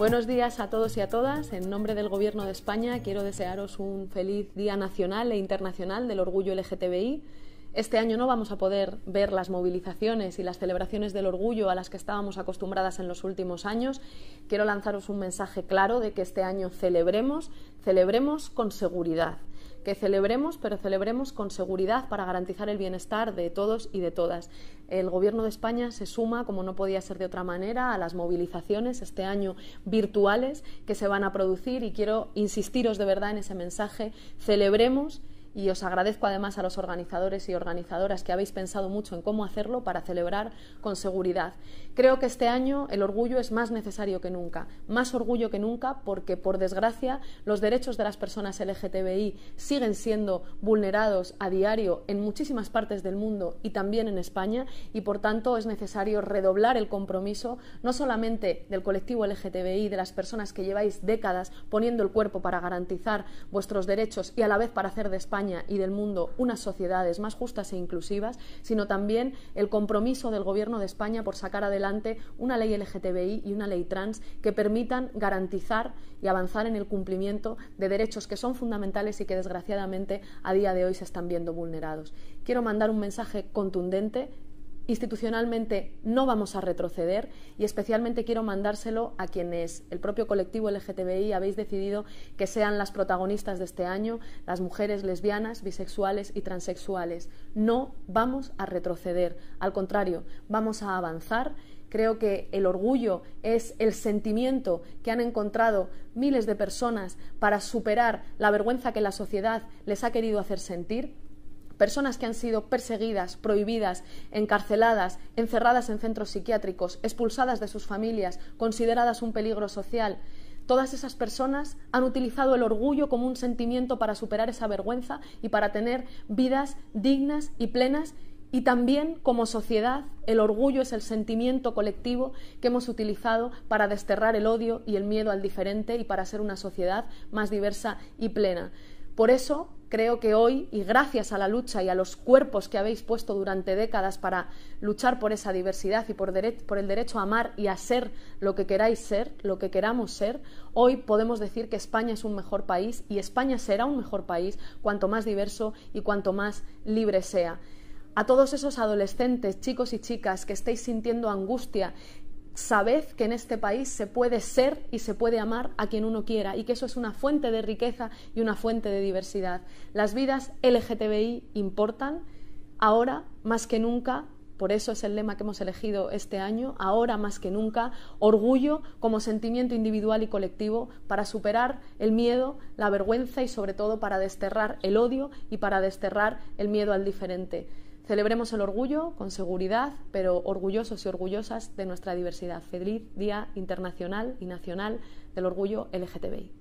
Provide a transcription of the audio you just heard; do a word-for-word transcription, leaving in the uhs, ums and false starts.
Buenos días a todos y a todas. En nombre del Gobierno de España quiero desearos un feliz Día Nacional e Internacional del Orgullo L G T B I. Este año no vamos a poder ver las movilizaciones y las celebraciones del orgullo a las que estábamos acostumbradas en los últimos años. Quiero lanzaros un mensaje claro de que este año celebremos, celebremos con seguridad. Que celebremos, pero celebremos con seguridad para garantizar el bienestar de todos y de todas. El Gobierno de España se suma, como no podía ser de otra manera, a las movilizaciones este año virtuales que se van a producir, y quiero insistiros de verdad en ese mensaje: celebremos. Y os agradezco además a los organizadores y organizadoras que habéis pensado mucho en cómo hacerlo para celebrar con seguridad. Creo que este año el orgullo es más necesario que nunca, más orgullo que nunca, porque por desgracia los derechos de las personas L G T B I siguen siendo vulnerados a diario en muchísimas partes del mundo y también en España, y por tanto es necesario redoblar el compromiso no solamente del colectivo L G T B I, de las personas que lleváis décadas poniendo el cuerpo para garantizar vuestros derechos y a la vez para hacer de España y del mundo unas sociedades más justas e inclusivas, sino también el compromiso del Gobierno de España por sacar adelante una ley L G T B I y una ley trans que permitan garantizar y avanzar en el cumplimiento de derechos que son fundamentales y que desgraciadamente a día de hoy se están viendo vulnerados. Quiero mandar un mensaje contundente. Institucionalmente no vamos a retroceder, y especialmente quiero mandárselo a quienes el propio colectivo L G T B I habéis decidido que sean las protagonistas de este año: las mujeres lesbianas, bisexuales y transexuales. No vamos a retroceder, al contrario, vamos a avanzar. Creo que el orgullo es el sentimiento que han encontrado miles de personas para superar la vergüenza que la sociedad les ha querido hacer sentir. Personas que han sido perseguidas, prohibidas, encarceladas, encerradas en centros psiquiátricos, expulsadas de sus familias, consideradas un peligro social. Todas esas personas han utilizado el orgullo como un sentimiento para superar esa vergüenza y para tener vidas dignas y plenas. Y también, como sociedad, el orgullo es el sentimiento colectivo que hemos utilizado para desterrar el odio y el miedo al diferente y para ser una sociedad más diversa y plena. Por eso creo que hoy, y gracias a la lucha y a los cuerpos que habéis puesto durante décadas para luchar por esa diversidad y por, dere- por el derecho a amar y a ser lo que queráis ser, lo que queramos ser, hoy podemos decir que España es un mejor país, y España será un mejor país cuanto más diverso y cuanto más libre sea. A todos esos adolescentes, chicos y chicas que estéis sintiendo angustia, sabed que en este país se puede ser y se puede amar a quien uno quiera, y que eso es una fuente de riqueza y una fuente de diversidad. Las vidas L G T B I importan ahora más que nunca. Por eso es el lema que hemos elegido este año: ahora más que nunca, orgullo como sentimiento individual y colectivo para superar el miedo, la vergüenza y sobre todo para desterrar el odio y para desterrar el miedo al diferente. Celebremos el orgullo con seguridad, pero orgullosos y orgullosas de nuestra diversidad. Feliz Día Internacional y Nacional del Orgullo L G T B I.